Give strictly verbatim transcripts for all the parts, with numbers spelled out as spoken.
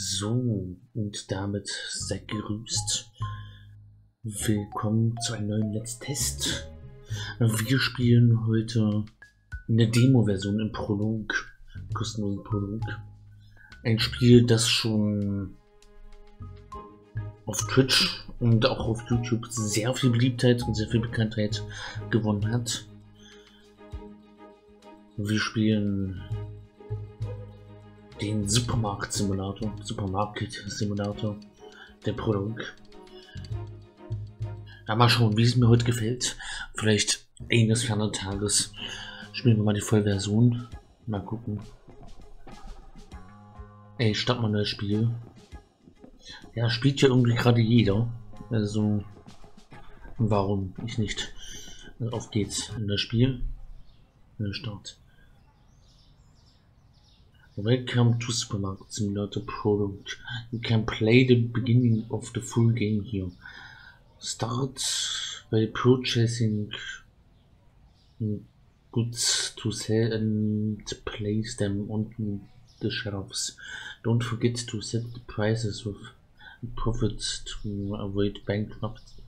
So, und damit seid gegrüßt. Willkommen zu einem neuen Let's Test. Wir spielen heute eine Demo-Version im Prolog, kostenlosen Prolog. Ein Spiel, das schon auf Twitch und auch auf YouTube sehr viel Beliebtheit und sehr viel Bekanntheit gewonnen hat. Wir spielen den Supermarkt Simulator, Supermarket Simulator, der Prolog. Ja, mal schauen, wie es mir heute gefällt. Vielleicht eines fernen Tages spielen wir mal die Vollversion. Mal gucken. Ey, start mal ein neues Spiel. Ja, spielt ja irgendwie gerade jeder. Also, warum ich nicht? Auf geht's in das Spiel. In den Start. Welcome to Supermarket Simulator Prolog. You can play the beginning of the full game here. Start by purchasing goods to sell and place them onto the shelves. Don't forget to set the prices of profits to avoid bankruptcy.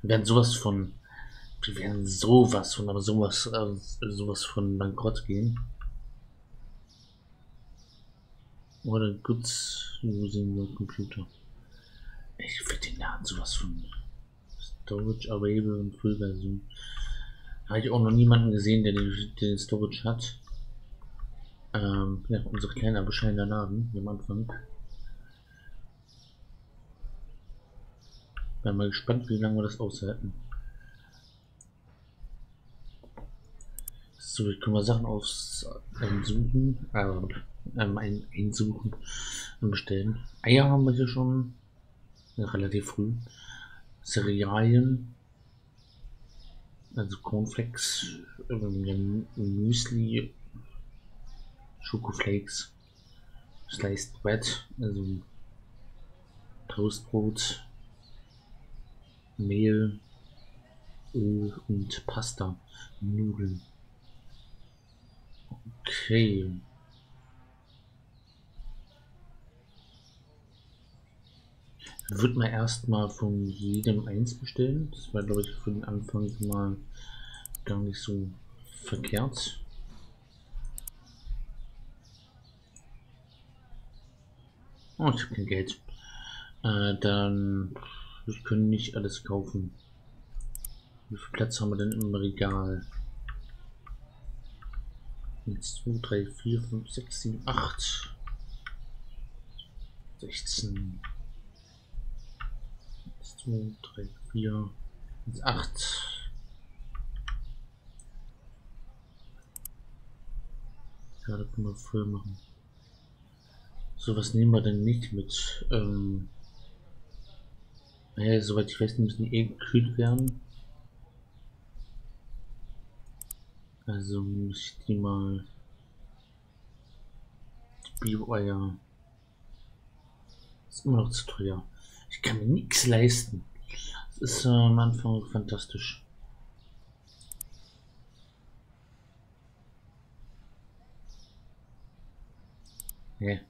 Wir werden sowas von, wir werden sowas von, aber sowas, sowas von bankrott gehen. Oder goods using your computer. Ich will den Laden sowas von. Storage available und Full-Version. Habe ich auch noch niemanden gesehen, der den, den Storage hat. Ähm, ja, unser kleiner bescheidener Laden am Anfang. Bin mal gespannt, wie lange wir das aushalten. So, ich kann mal Sachen aus einsuchen. Also, Ähm, ein, einsuchen und bestellen. Eier haben wir hier schon relativ früh. Cerealien, also Cornflakes, ähm, Müsli, Schokoflakes, Sliced Bread, also Toastbrot, Mehl, Öl und Pasta, Nudeln. Okay. Würde man erstmal von jedem eins bestellen. Das war, glaube ich, für den Anfang mal gar nicht so verkehrt. Oh, ich habe kein Geld. Äh, dann ich kann nicht alles kaufen. Wie viel Platz haben wir denn im Regal? eins, zwei, drei, vier, fünf, sechs, sieben, acht. sechzehn. zwei, drei, vier, acht. Ja, da können wir voll machen. So, was nehmen wir denn nicht mit? Ähm, naja, soweit ich weiß, die müssen eh gekühlt werden. Also muss ich die mal die Bio-Eier. Ist immer noch zu teuer. Ich kann mir nichts leisten. Das ist äh, am Anfang fantastisch. Yeah.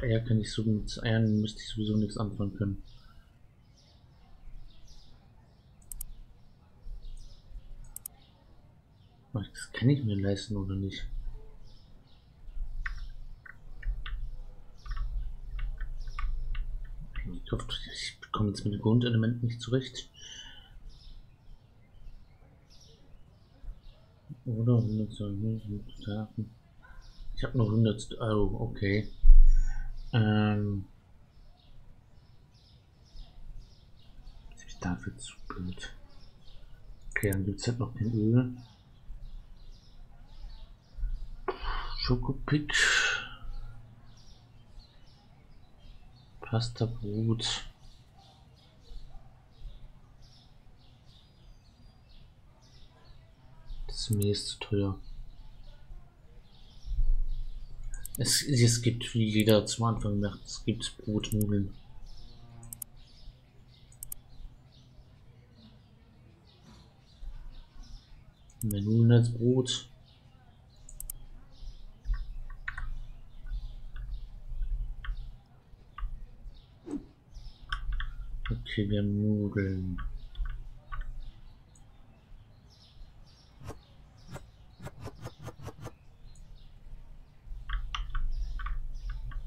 Eier kann ich so mit Eiern müsste ich sowieso nichts anfangen können. Das kann ich mir leisten oder nicht? Ich komme jetzt mit dem Grundelement nicht zurecht. Oder hundert. Ich habe noch hundert. Oh, okay. Ähm. Ist ich dafür zu blöd. Okay, dann gibt es halt noch den Öl. Schokopick. Pasta, Brot. Das Mehl ist zu teuer. Es, es gibt, wie jeder zum Anfang macht, es gibt Brot, Nudeln. Mehr Nudeln als Brot. Okay, wir haben Nudeln.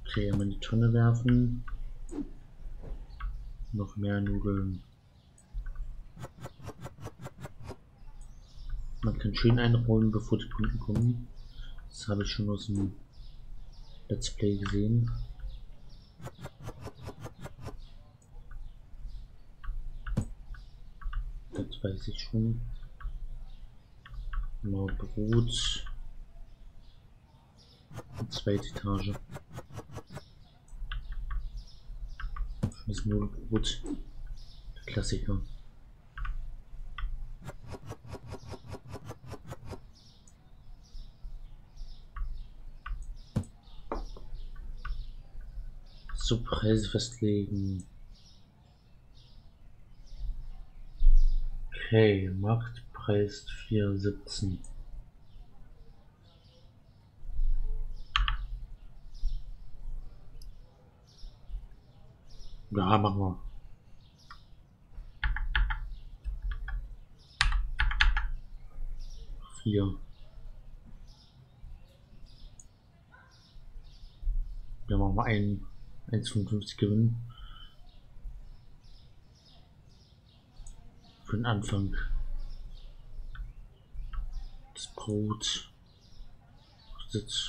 Okay, einmal die Tonne werfen. Noch mehr Nudeln. Man kann schön einrollen, bevor die Kunden kommen. Das habe ich schon aus dem Let's Play gesehen. Das weiß ich schon. Genau, Brot. Die zweite Etage. Schmiss nur Brot. Der Klassiker. So, Preise festlegen. Okay, Marktpreis vier siebzehn. Ja, machen wir. vier. Dann machen wir einen. eins Komma fünfundfünfzig gewinnen. Für den Anfang. Das Brot. Jetzt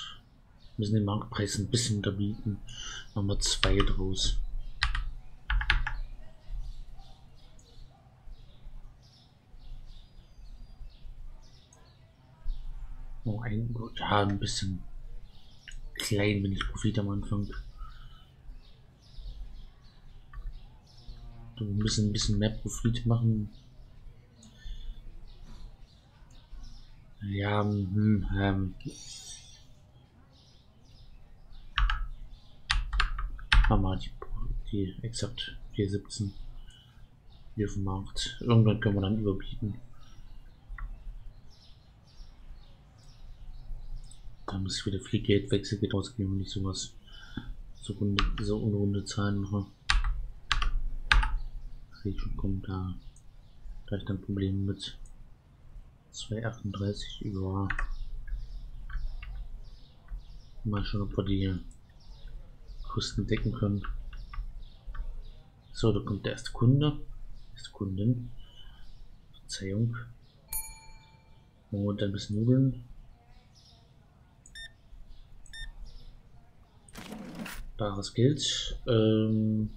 müssen den Marktpreis ein bisschen unterbieten. Machen wir zwei draus. Oh, ein Brot. Ja, ein bisschen klein bin ich Profit am Anfang. Wir müssen ein bisschen mehr Profit machen. Ja, hm, ähm. Machen wir die, die exakt vier siebzehn hier vom Markt. Irgendwann können wir dann überbieten. Da muss ich wieder viel Geld wechseln, geht ausgeben, wenn ich sowas so, runde, so unrunde Zahlen mache. Schon kommt da vielleicht ein Problem mit zwei achtunddreißig über. Mal schon, ob wir die Kosten decken können. So, da kommt der erste Kunde, erste Kundin. Verzeihung. Und ein bisschen Nudeln. Bares Geld. Ähm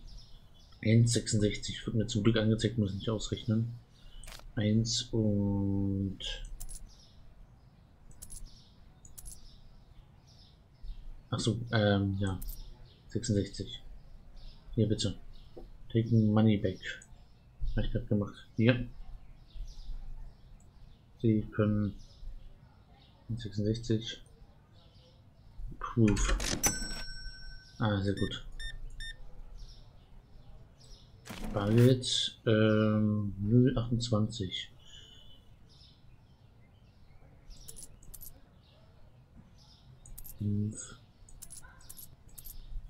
eins Komma sechsundsechzig wird mir zum Glück angezeigt, muss ich nicht ausrechnen. eins und achso, ähm, ja. sechsundsechzig. Hier bitte. Taking money back. Habe ich gerade gemacht. Hier. Sie können sechsundsechzig. Proof. Ah, sehr gut. Bargeld ähm, null Komma achtundzwanzig. fünf.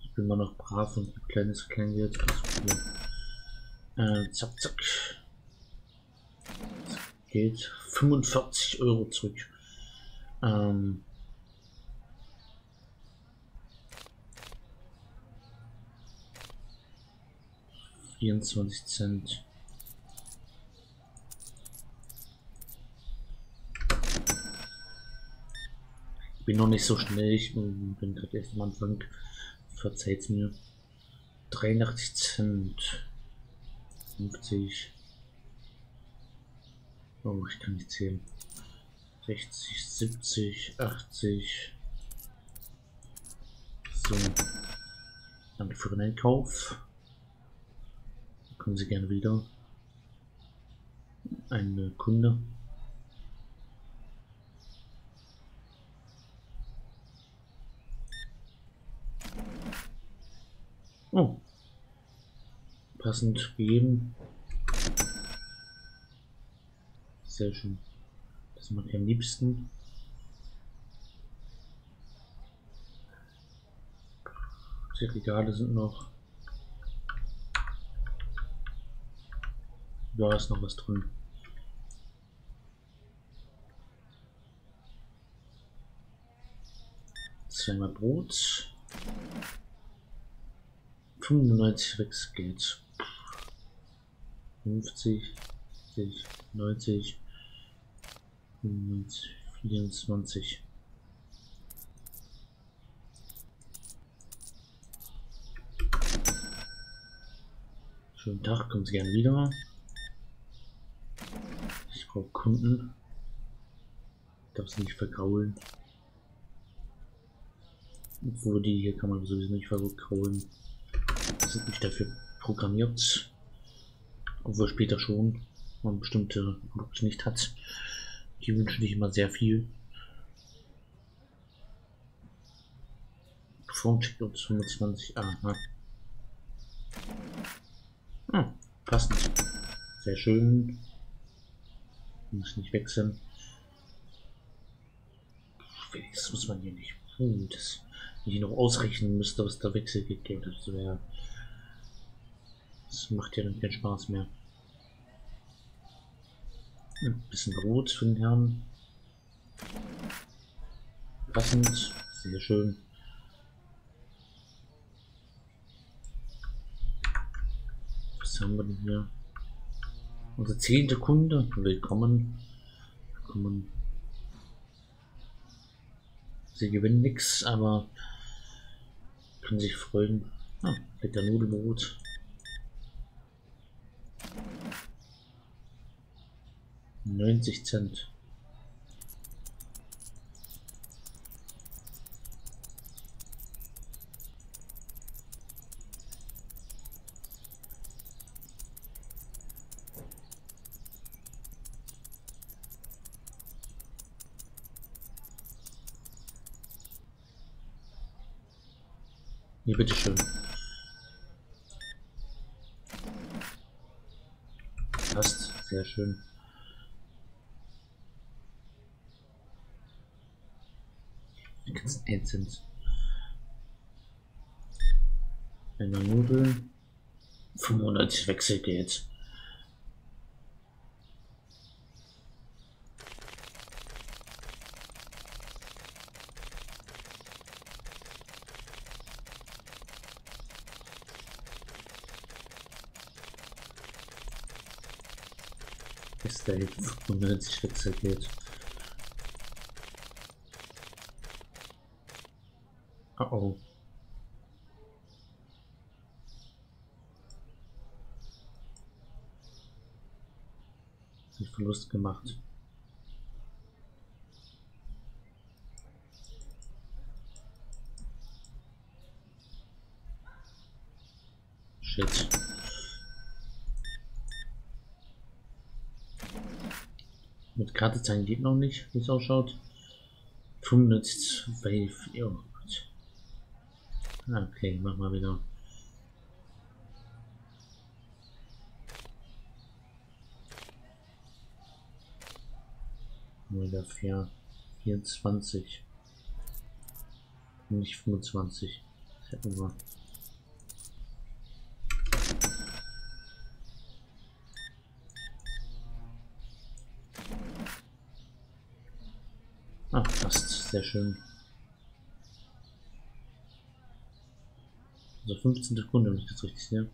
Ich bin immer noch brav und kleines Kleingeld. Äh, zack, zack. Geht fünfundvierzig Euro zurück. Ähm, vierundzwanzig Cent. Ich bin noch nicht so schnell, ich bin gerade erst am Anfang. Verzeiht mir. dreiundachtzig Cent. fünfzig. Oh, ich kann nicht zählen. sechzig, siebzig, achtzig. So. Danke für den Einkauf. Kommen Sie gerne wieder. Ein Kunde. Oh. Passend gegeben. Sehr schön. Das mache ich am liebsten. Die Regale sind noch. Da ist noch was drin. Zweimal Brot. fünfundneunzig Wechselgeld. fünfzig, sechzig, neunzig, fünfundneunzig, vierundzwanzig. Schönen Tag, kommen Sie gerne wieder. Ich brauche Kunden. Ich darf sie nicht vergraulen. Obwohl, die hier kann man sowieso nicht vergraulen. Das ist nicht dafür programmiert. Obwohl später schon man bestimmte Produkte nicht hat. Die wünschen sich immer sehr viel. Formcheck uns fünfundzwanzig. Aha. Hm, passend. Sehr schön. Muss nicht wechseln. Das muss man hier nicht. Hm, das, wenn ich noch ausrechnen müsste, was der Wechsel gegeben hat, das wäre. Das macht ja dann keinen Spaß mehr. Ein bisschen Brot für den Herrn. Passend. Sehr schön. Was haben wir denn hier? Unser zehnter Kunde. Willkommen. Willkommen. Sie gewinnen nichts, aber können sich freuen. Ah, lecker Nudelbrot. neunzig Cent. Hier, bitteschön. Passt, sehr schön. Jetzt eine Nudel, fünfundneunzig Wechselgeld. Ist da jetzt fünfundneunzig Wechselgeld? Uh oh. Hat Verlust gemacht. Shit. Mit Karte zeigen geht noch nicht, wie es ausschaut. fünfhundertzwölf, ja. Okay, mach mal wieder. Wieder vierundzwanzig. Nicht fünfundzwanzig. Das hätten wir. Ach, passt. Sehr schön. Also fünfzehn Sekunden, wenn ich das richtig sehe.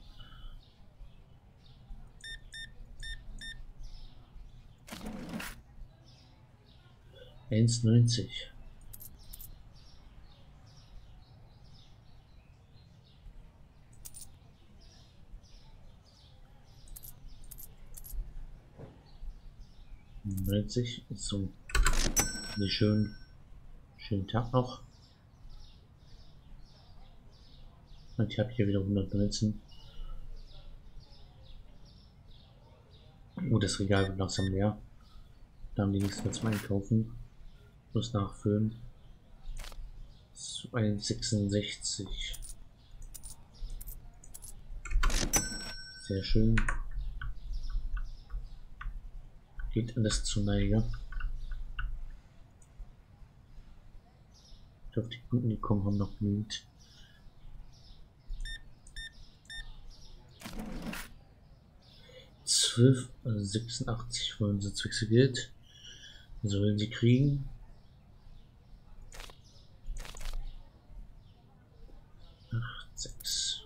eins neunzig. neunzig ist so. Sehr schön. Schönen Tag noch. Und ich habe hier wieder hundertneunzehn. Oh, das Regal wird langsam leer. Da haben die nichts mehr zum Einkaufen. Muss nachfüllen. zweihundertsechsundsechzig. Sehr schön. Geht alles zu Neige. Ich hoffe, die Kunden, die kommen, haben noch genügend. zwölf, also sechsundachtzig wollen sie zwecks Geld. Sollen sie kriegen. acht, sechs.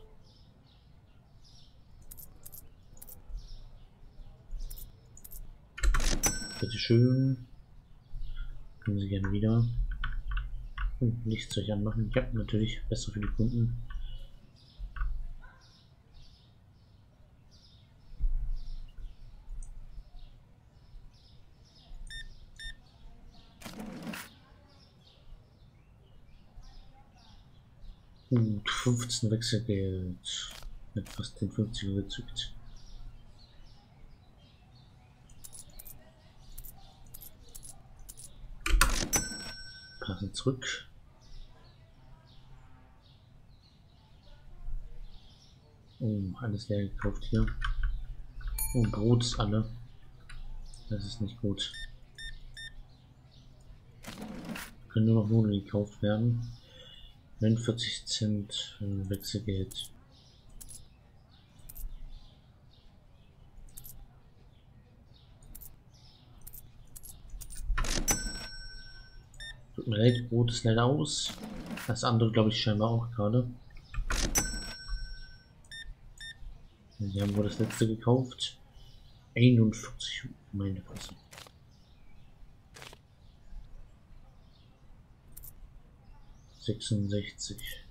Bitte schön. Können sie gerne wieder. Und nichts euch anmachen. Ja, natürlich besser für die Kunden. Gut, fünfzehn Wechselgeld. Mit fast den fünfziger gezückt. Passen zurück. Oh, alles leer gekauft hier. Oh, Brot ist alle. Das ist nicht gut. Können nur noch Nudeln gekauft werden. neunundvierzig Cent Wechselgeld. Tut mir leid, Brot ist leider aus. Das andere glaube ich scheinbar auch gerade. Die haben wohl das letzte gekauft. einundvierzig, meine Fresse. sechsundsechzig.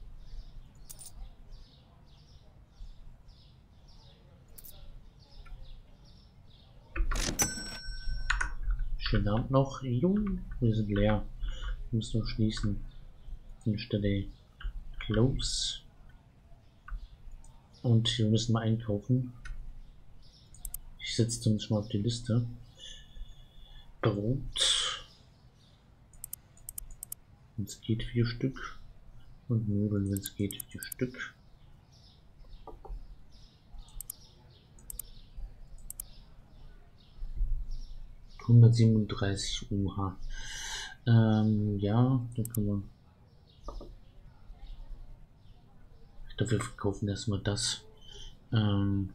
Schönen Abend noch. Jung, wir sind leer. Wir müssen noch schließen. Anstelle Close. Und wir müssen mal einkaufen. Ich setze zumindest mal auf die Liste. Brot. Wenn es geht, vier Stück. Und Nudeln, wenn es geht, vier Stück. hundertsiebenunddreißig U H. Ähm, ja, dann können wir. Ich glaube, wir verkaufen erstmal das. Ähm.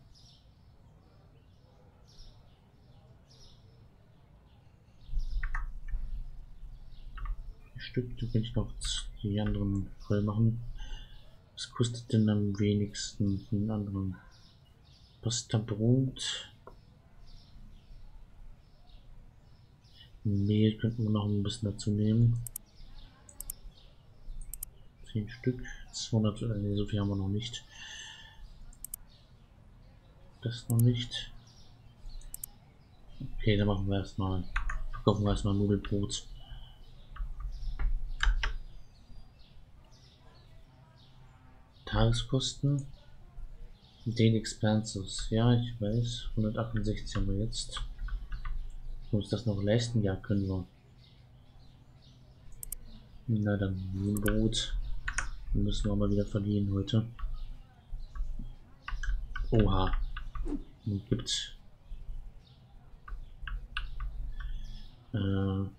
Stück, da kann ich noch die anderen voll machen. Was kostet denn am wenigsten von den anderen? Pasta, Brot. Mehl könnten wir noch ein bisschen dazu nehmen. zehn Stück. zweihundert, nee, so viel haben wir noch nicht. Das noch nicht. Okay, dann machen wir erstmal, verkaufen wir erstmal Nudelbrot. Tageskosten, den Expenses, ja ich weiß, hundertachtundsechzig haben wir jetzt, muss das noch leisten, ja können wir, na dann Brot, müssen wir mal wieder verdienen heute, oha, und gibt's, äh, haben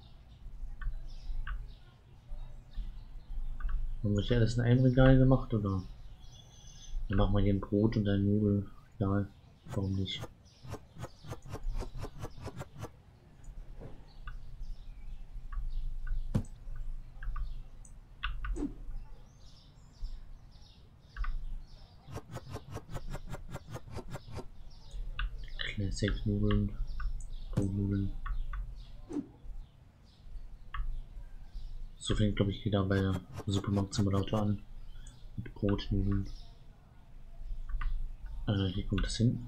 wir hier alles in einem Regal gemacht oder? Dann machen wir hier ein Brot und ein Nudel. Ja, warum nicht? Classic Nudeln, Brotnudeln. So fängt glaube ich jeder bei der Supermarket Simulator an. Mit Brotnudeln. Uh, hier kommt das hin.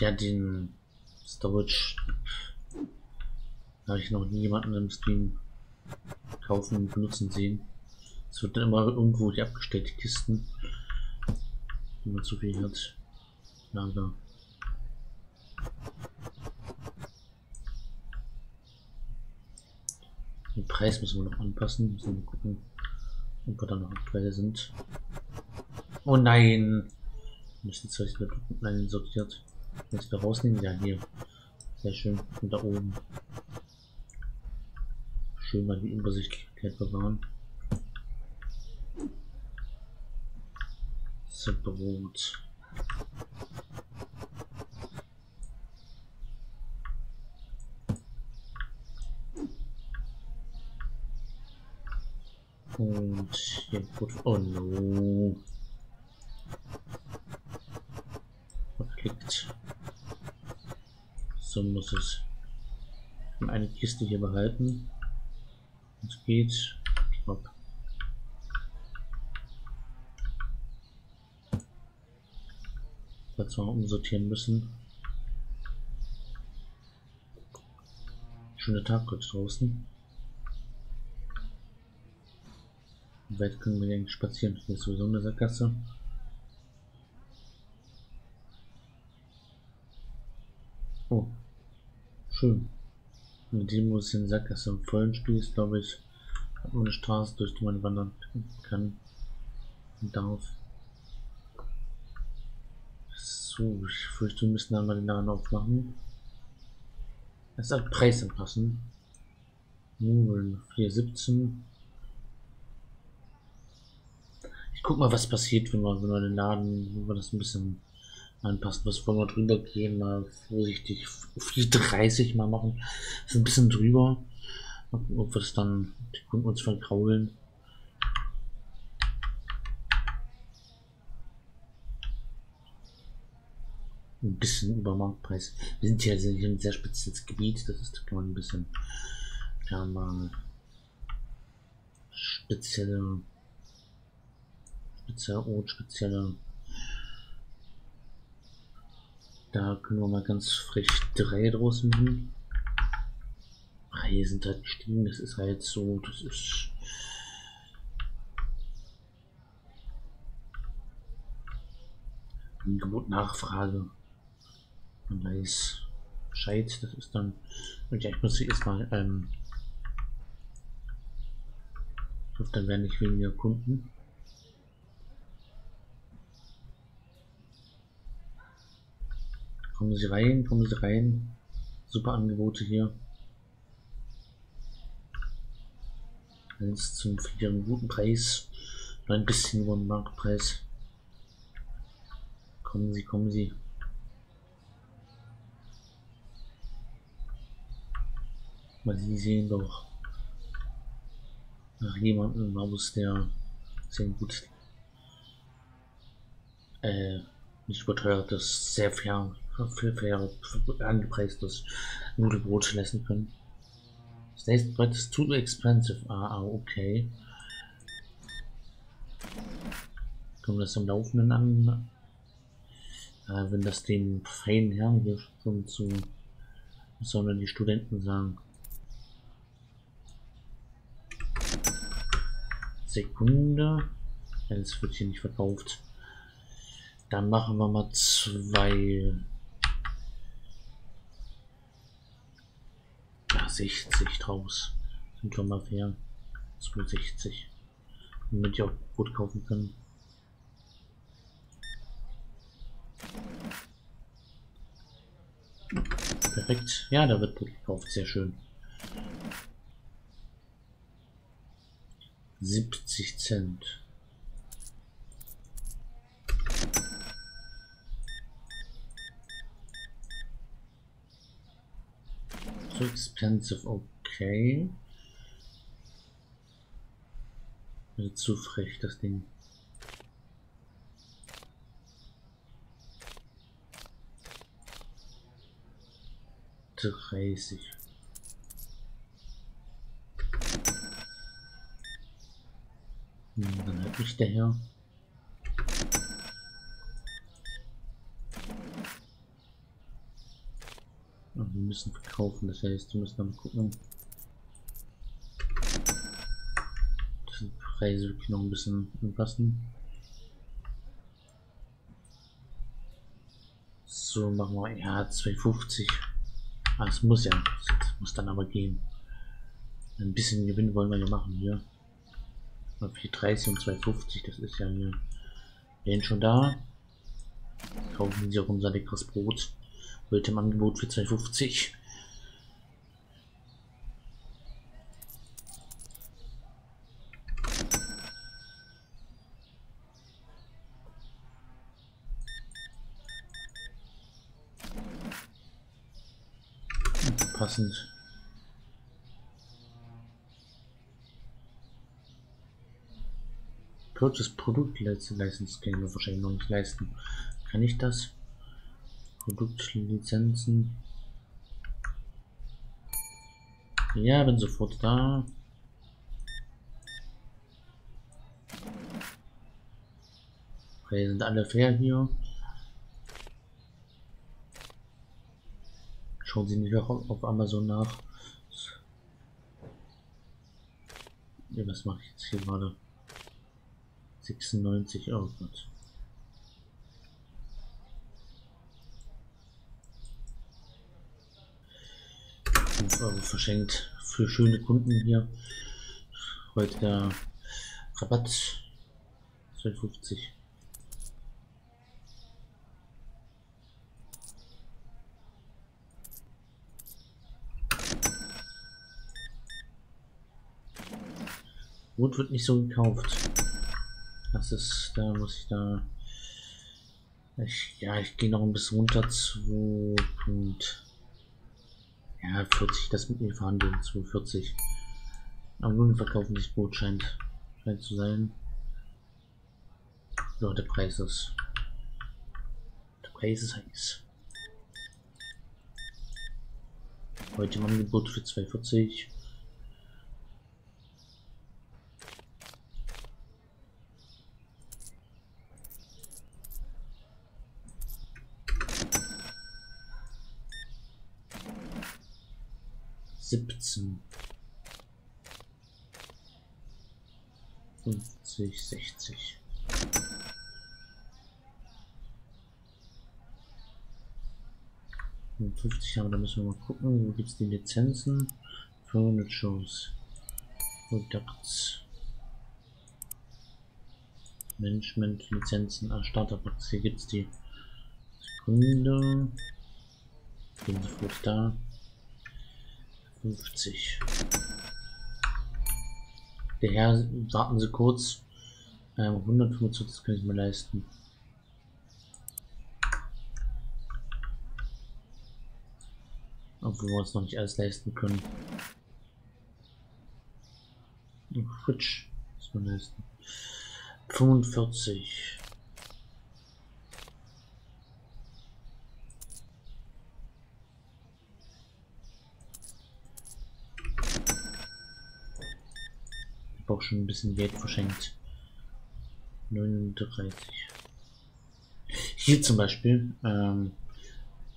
Ja, den Storage habe ich noch nie jemanden im Stream kaufen und benutzen sehen. Es wird dann immer irgendwo die abgestellte Kisten, wenn man zu viel hat. Lager. Den Preis müssen wir noch anpassen. Müssen wir gucken, ob wir da noch aktuell sind. Oh nein! Wir müssen jetzt vielleicht mit sortiert. Jetzt wieder rausnehmen. Ja, hier. Sehr schön. Und da oben. Schön mal die Übersichtlichkeit bewahren. So, Brot. Put, oh no. Verklickt. So muss es. Und eine Kiste hier behalten. Es geht. Stopp. Dazu umsortieren müssen. Schöner Tag kurz draußen. Weit können wir eigentlich spazieren. Hier ist sowieso eine Sackgasse. Oh, schön. Mit dem, wo es in der Sackgasse im vollen Spiel ist, glaube ich, hat man eine Straße, durch die man wandern kann und darf. So, ich fürchte, wir müssen einmal den Laden aufmachen. Es hat Preis anpassen. Nudeln vier siebzehn. Ich guck mal, was passiert, wenn man, wenn man den Laden, wenn man das ein bisschen anpasst. Was wollen wir drüber gehen? Mal vorsichtig vier dreißig mal machen. Das ist ein bisschen drüber. Mal gucken, ob wir das dann die Kunden uns vergraulen. Ein bisschen über Marktpreis. Wir sind hier in einem sehr spezielles Gebiet, das ist, kann man ein bisschen, ja, mal spezielle, spezieller Ort, spezielle, da können wir mal ganz frech drei draus machen. Preise sind halt gestiegen, das ist halt so, das ist... Angebot, Nachfrage. Man weiß Bescheid, das ist dann. Und ja, ich muss hier erstmal, ähm, ich hoffe, dann werden nicht weniger Kunden. Kommen Sie rein, kommen Sie rein. Super Angebote hier. Eins zum vier, einen guten Preis. Nur ein bisschen über den Marktpreis. Kommen Sie, kommen Sie. Weil Sie sehen doch nach jemandem, man muss der sehr gut, äh, nicht überteuertes, sehr fair, fair, fair angepreistes Nudelbrot lassen können. Das nächste Brett ist too expensive. Ah, okay. Können wir das am Laufenden an? Äh, wenn das den feinen Herren hier schon zu, sondern die Studenten sagen. Sekunde. Es wird hier nicht verkauft. Dann machen wir mal zwei. Ja, sechzig draus. Sind schon mal fair. zwei sechzig. Damit ich auch gut kaufen kann. Perfekt. Ja, da wird Brot gekauft. Sehr schön. siebzig Cent. So expensive, okay. Wird zu frech, das Ding. dreißig. Dann hab ich daher. Und wir müssen verkaufen, das heißt, wir müssen dann gucken. Das sind Preise wirklich noch ein bisschen anpassen. So machen wir, ja, zwei fünfzig. Ah, es muss ja, das muss dann aber gehen. Ein bisschen Gewinn wollen wir ja machen hier. vier dreißig und zwei fünfzig, das ist ja hier. Wir sind schon da. Kaufen Sie auch unser leckeres Brot. Heute im Angebot für zwei fünfzig. Passend. Purchase Produkt License können wir wahrscheinlich noch nicht leisten. Kann ich das? Produktlizenzen. Ja, bin sofort da. Okay, sind alle fair hier. Schauen Sie nicht auch auf Amazon nach. Ja, was mache ich jetzt hier gerade? sechsundneunzig Euro. Oh Gott. fünf Euro verschenkt für schöne Kunden hier. Heute der Rabatt zwölf fünfzig. Rot wird nicht so gekauft. Das ist, da muss ich da. Ich, ja, ich gehe noch ein bisschen runter zu. Und ja, vierzig, das mit mir verhandeln, zwei vierzig. Aber nun verkaufen das Boot scheint, scheint zu sein. So, der Preis ist. Der Preis ist heiß. Heute im Angebot für zwei vierzig. siebzehn, fünfzig, sechzig. fünfzig, aber da müssen wir mal gucken, wo gibt es die Lizenzen? Furnitures, Products, Management, Lizenzen, ah, Starterbox, hier gibt es die Sekunde. Bin sofort da. fünfzig. Der Herr, warten Sie kurz. Ähm, hundertfünfundvierzig kann ich mir leisten. Obwohl wir uns noch nicht alles leisten können. Fritsch muss man leisten. fünfundvierzig. Auch schon ein bisschen Geld verschenkt. neununddreißig. Hier zum Beispiel, ähm,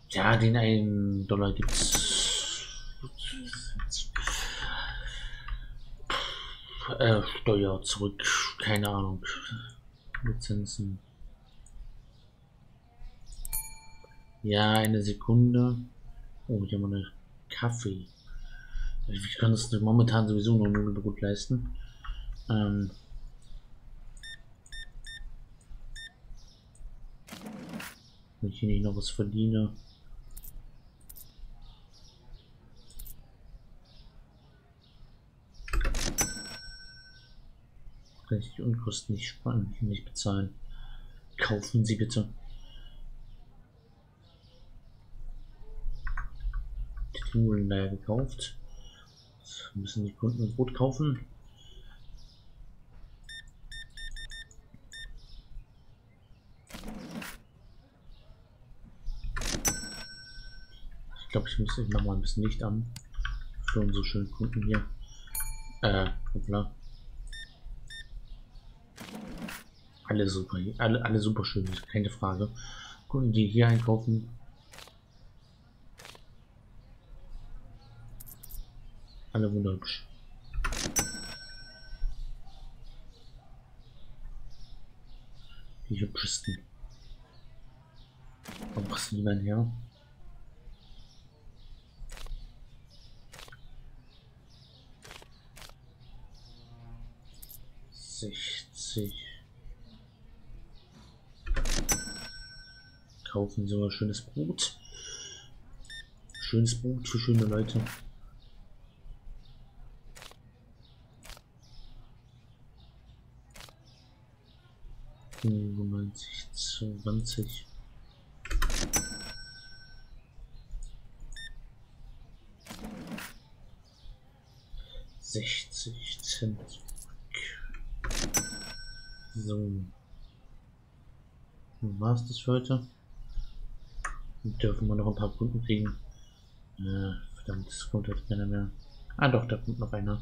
ja, den einen Dollar gibt's. Äh, Steuer zurück, keine Ahnung. Lizenzen. Ja, eine Sekunde. Oh, hier haben wir eine Kaffee. Ich kann das momentan sowieso nur null gut leisten. Ähm wenn ich hier nicht noch was verdiene. Kann ich die Unkosten nicht sparen, nicht bezahlen. Kaufen Sie bitte. Die Klingeln leider gekauft. Jetzt müssen die Kunden ein Brot kaufen. Ich glaube, ich muss noch mal ein bisschen Licht an für unsere schönen Kunden hier. Äh, hoppla. Alle super, alle, alle super schön, keine Frage. Kunden, die hier einkaufen. Alle wunderhübsch. Die hübschesten. Warum brauchst du niemanden her? sechzig. Kaufen Sie mal schönes Brot. Schönes Brot für schöne Leute. fünfundneunzig, zwanzig. sechzig Cent. So. Dann war es das für heute. Dann dürfen wir noch ein paar Kunden kriegen. Äh, verdammt, es kommt heute keiner mehr. Ah doch, da kommt noch einer.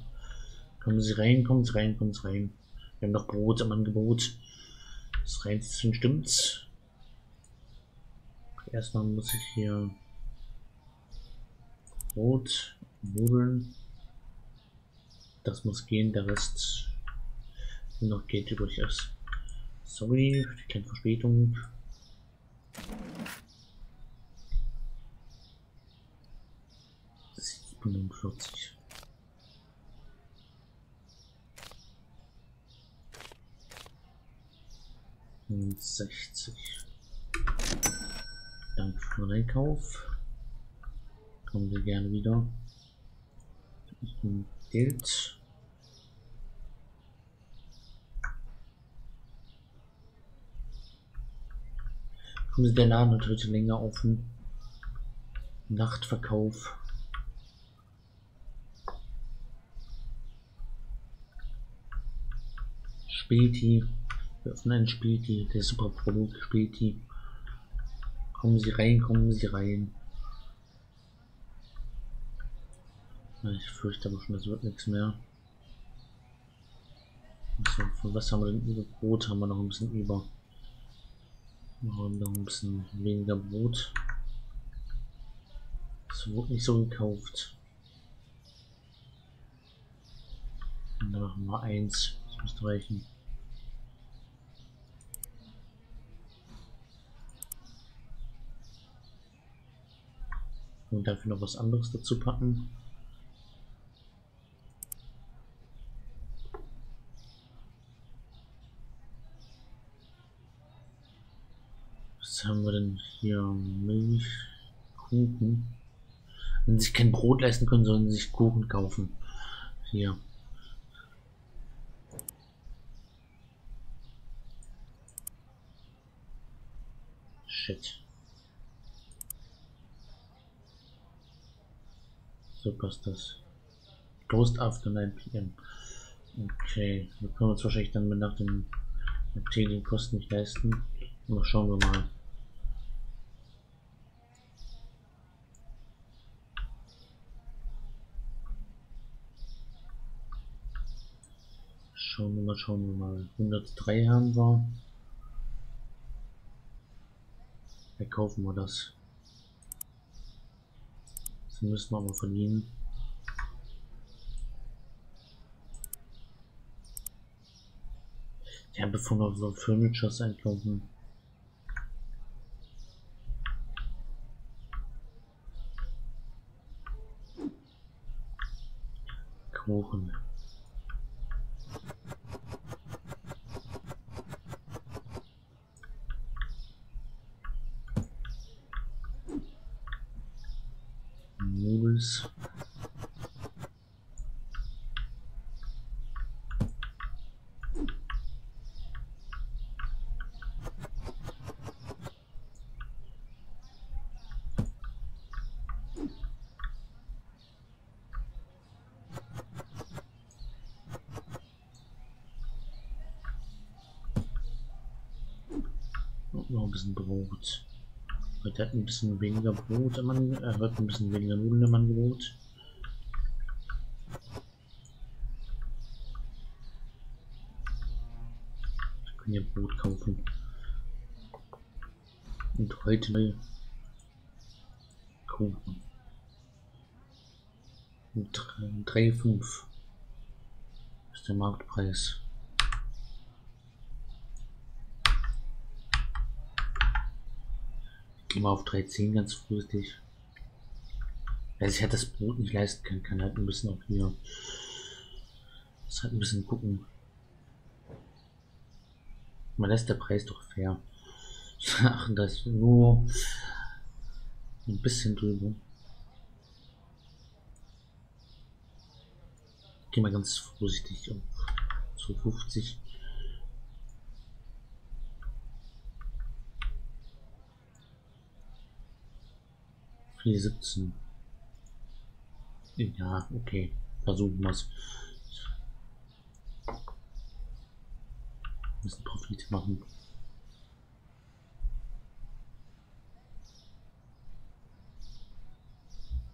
Kommen Sie rein, kommen Sie rein, kommen Sie rein. Wir haben noch Brot im Angebot. Das Reinste stimmt's. Erstmal muss ich hier Brot, Nudeln. Das muss gehen, der Rest noch Geld übrig ist. Sorry für die kleine Verspätung. siebenundvierzig. sechzig. Danke für den Einkauf. Kommen wir gerne wieder. Ich bin Geld. Kommen Sie, der Laden hat heute länger offen. Nachtverkauf. Späti. Wir öffnen einen Späti. Der super Prolog Späti. Kommen Sie rein, kommen Sie rein. Ich fürchte aber schon, das wird nichts mehr. Also, von was haben wir denn über Brot? Haben wir noch ein bisschen über. Wir haben noch ein bisschen weniger Brot. Das wurde nicht so gekauft. Und dann machen wir eins. Das müsste reichen. Und dafür noch was anderes dazu packen. Was haben wir denn hier? Milch, Kuchen. Wenn Sie sich kein Brot leisten können, sollen Sie sich Kuchen kaufen. Hier. Shit. So passt das. Closed after neun p m Okay, wir können uns wahrscheinlich dann nach dem Tee den Kosten nicht leisten. Aber schauen wir mal. Schauen wir mal, schauen wir mal. hundertdrei haben wir. Verkaufen wir das. Müssen wir aber verdienen. Ja, bevor wir so Furnitures einkaufen. Kuchen. Noch ein bisschen Brot. Heute hat ein bisschen weniger Brot im Angebot, äh, heute ein bisschen weniger Nudeln im Angebot. Ich kann hier Brot kaufen. Und heute mal Kuchen. drei Komma fünf ist der Marktpreis. Immer auf drei Komma zehn ganz frühstig. Wer sich halt das Brot nicht leisten kann, kann halt ein bisschen auch hier. Das halt ein bisschen gucken. Man lässt der Preis doch fair. achtunddreißig nur ein bisschen drüber. Ich gehe mal ganz vorsichtig auf zu fünfzig. siebzehn. Ja, okay. Versuchen wir es. müssen Profit machen.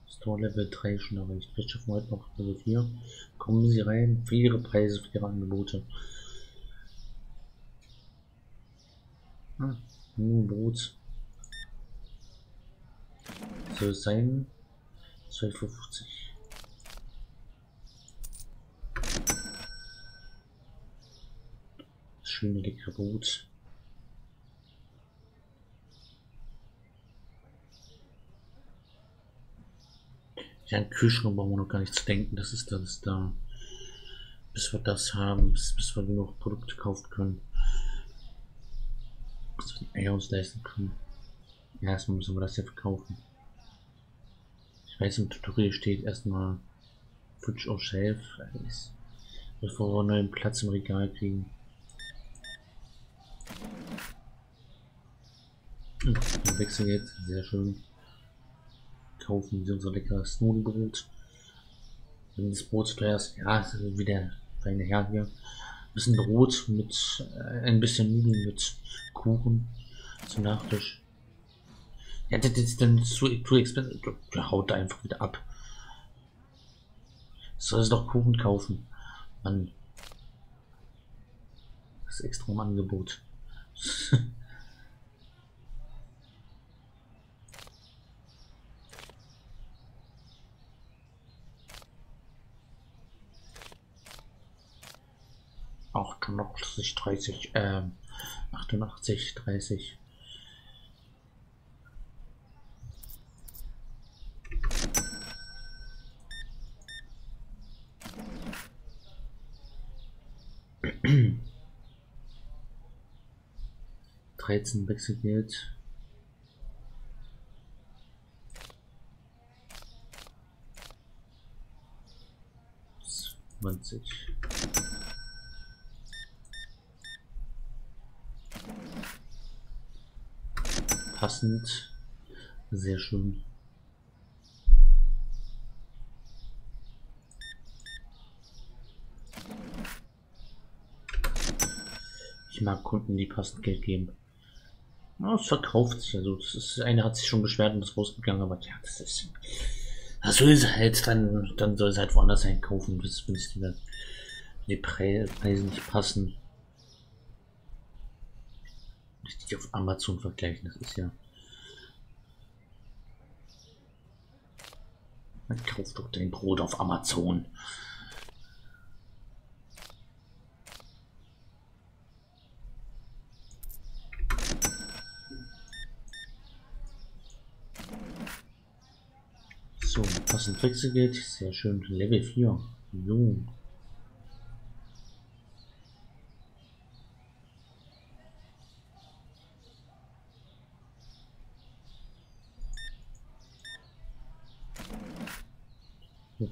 Store Level drei schon erreicht. Vielleicht schaffen wir heute noch Level vier. Kommen Sie rein. Faire Preise, faire Angebote. Ah, nur Brot. Soll es sein? zwölf Uhr fünfzig. Das schöne leckere Brot. Ja, einen Kühlschrank brauchen wir noch gar nicht zu denken. Das ist das da. Bis wir das haben, bis, bis wir genug Produkte kaufen können. Bis wir die Eier uns leisten können. Ja, erstmal müssen wir das ja verkaufen. Ich weiß, im Tutorial steht erstmal Twitch auf Shelf, bevor wir einen neuen Platz im Regal kriegen. Wir wechseln jetzt, sehr schön. Kaufen wir unser leckeres Nudelbrot. Wenn das Brot zu teuer ist, ja, wie der feine Herr hier. Ein bisschen Brot mit, äh, ein bisschen Nudeln mit Kuchen zum Nachtisch. Ja, das ist dann zu, zu expensive. Haut da einfach wieder ab. Soll es doch Kuchen kaufen. Mann. Das ist extra im Angebot. achtundachtzig, dreißig, äh, achtundachtzig, dreißig. dreizehn Wechselgeld. zwanzig. Passend. Sehr schön. Ich mag Kunden, die passend Geld geben. Na, es verkauft sich ja so. Das ist, eine hat sich schon beschwert und ist rausgegangen, aber ja, das ist. Das soll sie halt, dann, dann soll sie halt woanders einkaufen, bis günstiger. Die Pre Preise nicht passen. Richtig auf Amazon vergleichen, das ist ja. Dann kauf doch dein Brot auf Amazon. So, passend Wechselgeld, sehr schön. Level vier. Jo.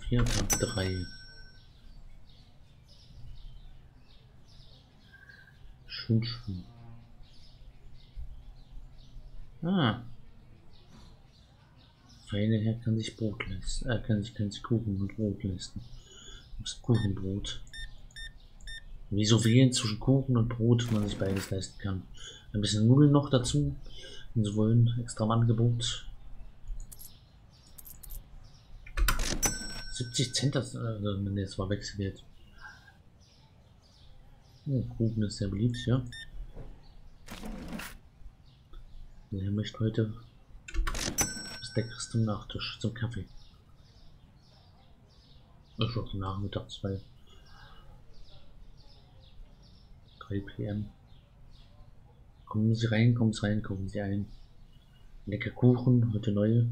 vier, drei. Schön, schön. Ah. Feine Herr kann sich Brot leisten. Er äh, kann sich ganz Kuchen und Brot leisten. Das Kuchenbrot. Wieso wählen zwischen Kuchen und Brot, wenn man sich beides leisten kann? Ein bisschen Nudeln noch dazu. Wenn Sie wollen, extra im Angebot. siebzig Cent, das, wenn äh, das war Wechselgeld. Oh, Kuchen ist sehr beliebt, ja. Er möchte heute was Leckeres zum Nachtisch, zum Kaffee. Ist auch Nachmittag zwei, drei p m Kommen Sie rein, kommen Sie rein, kommen Sie ein. Lecker Kuchen, heute neue.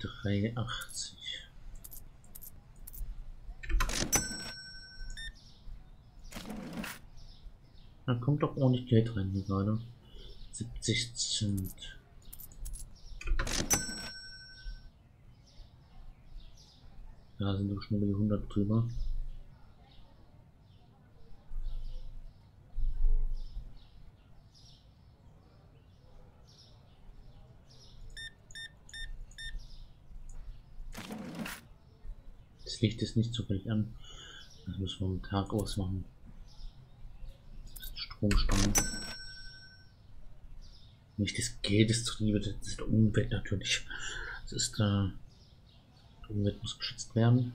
drei Euro achtzig. Da kommt doch ordentlich Geld rein hier gerade. siebzig Cent. Da sind doch schon über die hundert drüber. das Licht ist nicht zufällig an. Das müssen wir am Tag ausmachen. Stromstange. Nicht das Geld ist zuliebe, das ist der Umwelt natürlich. Das ist äh, die Umwelt muss geschützt werden.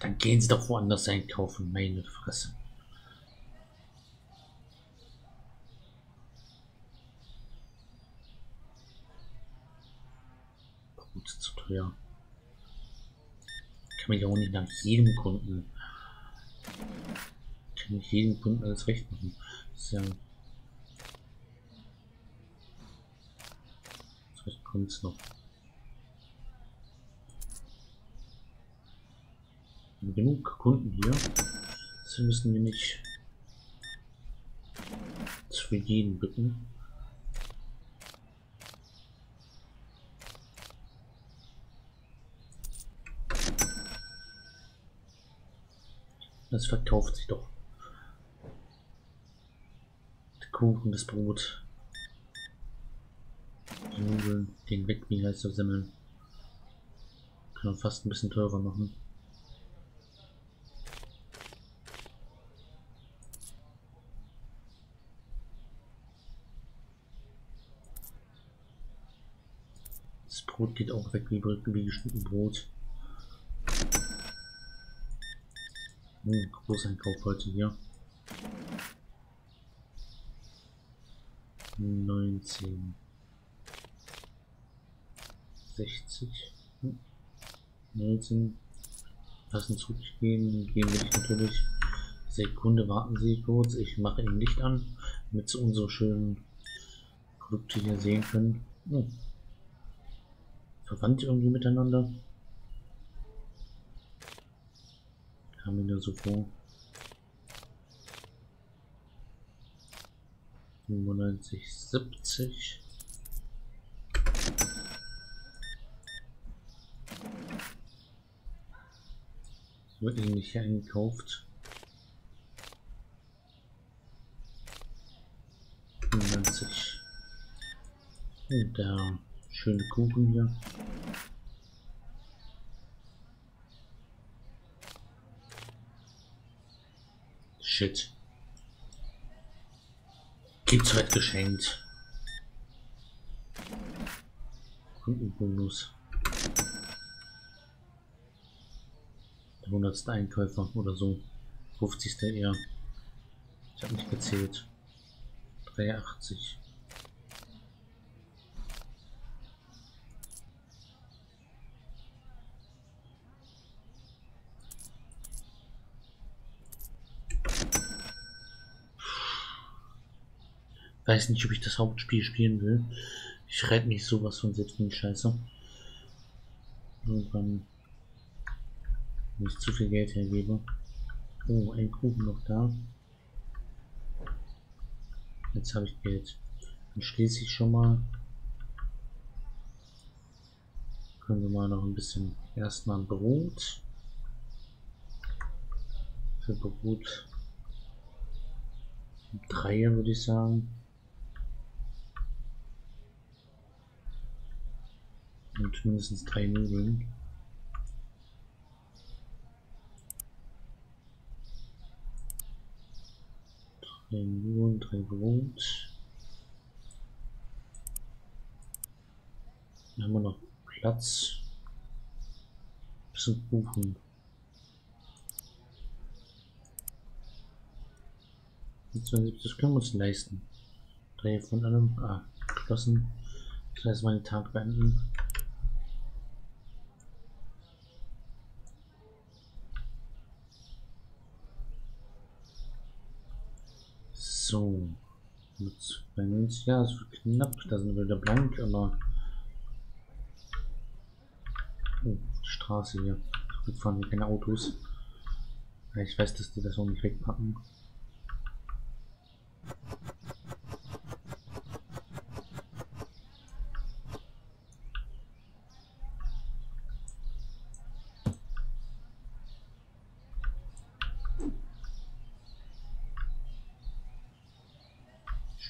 Dann gehen sie doch woanders einkaufen, meine Fresse. Gut, zu teuer. Kann man ja auch nicht nach jedem Kunden. Kann nicht jedem Kunden alles recht machen. Das ist ja. Vielleicht kommt es noch. Genug Kunden hier. Sie müssen nämlich für jeden bitten. Das verkauft sich doch. Der Kuchen, das Brot, die Nudeln, den Weg, wie heißt der Semmeln. Können wir fast ein bisschen teurer machen. Brot geht auch weg wie, wie geschnitten Brot. Hm, Großeinkauf heute hier. neunzehn sechzig. Hm. neunzehn. Lassen zurückgehen. Gehen wir nicht natürlich. Sekunde, warten Sie kurz. Ich mache Ihnen Licht an, damit Sie unsere schönen Produkte hier sehen können. Hm. Verwandt irgendwie miteinander. Haben wir nur so vor. fünfundneunzig siebzig. So ähnlich eingekauft. fünfundneunzig. Und da. Schöne Kuchen hier. Shit. Gibt's heute geschenkt. Kundenbonus. Der hundertste Einkäufer oder so. fünfzigste eher. Ich habe nicht gezählt. dreiundachtzig. Weiß nicht, ob ich das Hauptspiel spielen will. Ich reite mich sowas von selbst in die Scheiße. Irgendwann, wenn ich zu viel Geld hergebe. Oh, ein Kuchen noch da. Jetzt habe ich Geld. Dann schließe ich schon mal. Können wir mal noch ein bisschen. Erstmal ein Brot. Für Brot. Dreier würde ich sagen. Und mindestens drei Nudeln. Drei Nudeln, drei Brot. Dann haben wir noch Platz. Ein bisschen Kuchen. siebenundzwanzig, können wir uns leisten. Drei von allem. Ah, geschlossen. Das heißt, meine Tag beenden. So, mit zweiundneunzig, ja, es wird knapp, da sind wir wieder blank, aber oh, die Straße hier, gut fahren hier keine Autos, ich weiß, dass die das auch nicht wegpacken.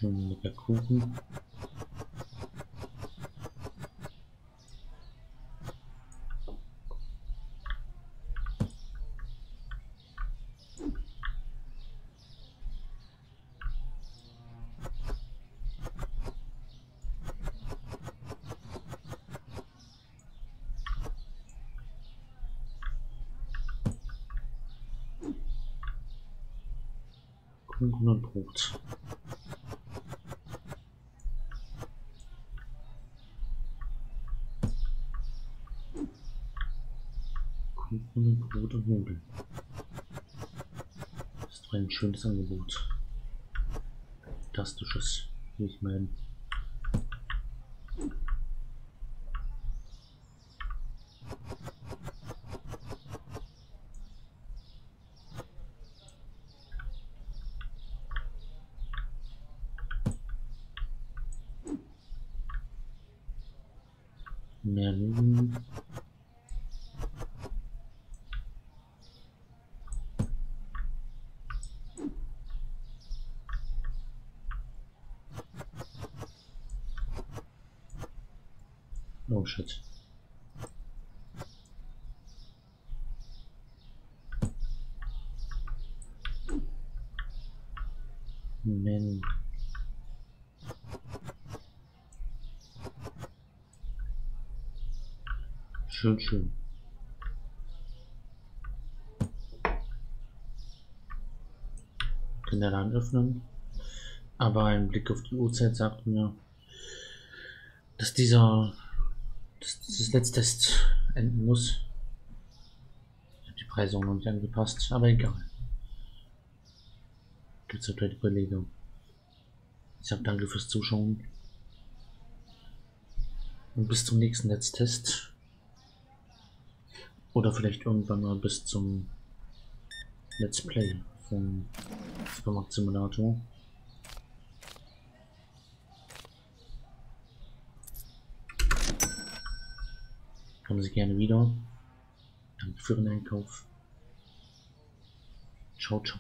Schön lecker Kuchen. Kuchen und Brot. Kuchen und Brot und Nudeln. Das ist ein schönes Angebot. Fantastisches, wie ich meine. Mehr Nudeln. Oh shit. Menü. Schön, schön. Kann der Laden öffnen. Aber ein Blick auf die Uhrzeit sagt mir, dass dieser, dass dieses Letztest enden muss. Ich habe die Preise auch noch nicht angepasst, aber egal. Gibt es eine kleine Überlegung. Ich sage danke fürs Zuschauen. Und bis zum nächsten Letztest. Oder vielleicht irgendwann mal bis zum Let's Play vom Supermarket Simulator. Kommen Sie gerne wieder. Danke für den Einkauf. Ciao, ciao.